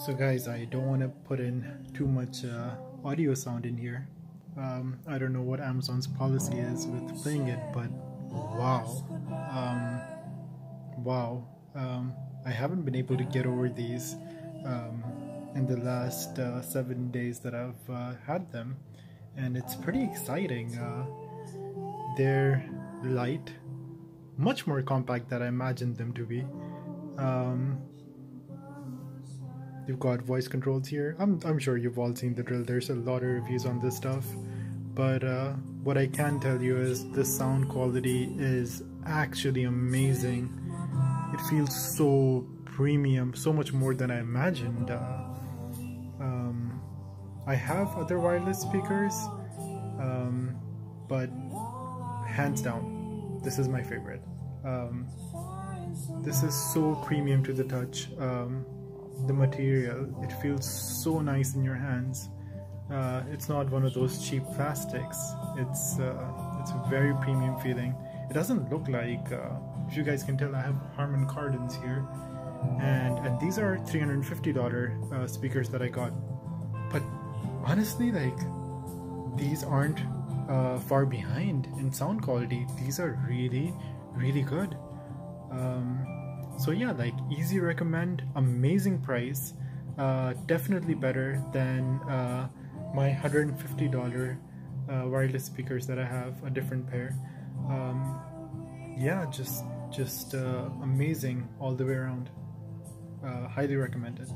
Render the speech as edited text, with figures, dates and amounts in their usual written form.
So guys, I don't want to put in too much audio sound in here. I don't know what Amazon's policy is with playing it, but wow. I haven't been able to get over these in the last 7 days that I've had them, and it's pretty exciting. They're light, much more compact than I imagined them to be. You've got voice controls here. I'm sure you've all seen the drill. There's a lot of reviews on this stuff, but what I can tell you is the sound quality is actually amazing. It feels so premium, so much more than I imagined. I have other wireless speakers, but hands down, this is my favorite. This is so premium to the touch. The material, it feels so nice in your hands. It's not one of those cheap plastics. It's a very premium feeling. It doesn't look like, if you guys can tell, I have Harman Kardons here, and these are $350 speakers that I got. But honestly, like, these aren't far behind in sound quality. These are really, really good. So yeah, like, easy recommend, amazing price, definitely better than my $150 wireless speakers that I have, a different pair. Yeah, just amazing all the way around. Highly recommended.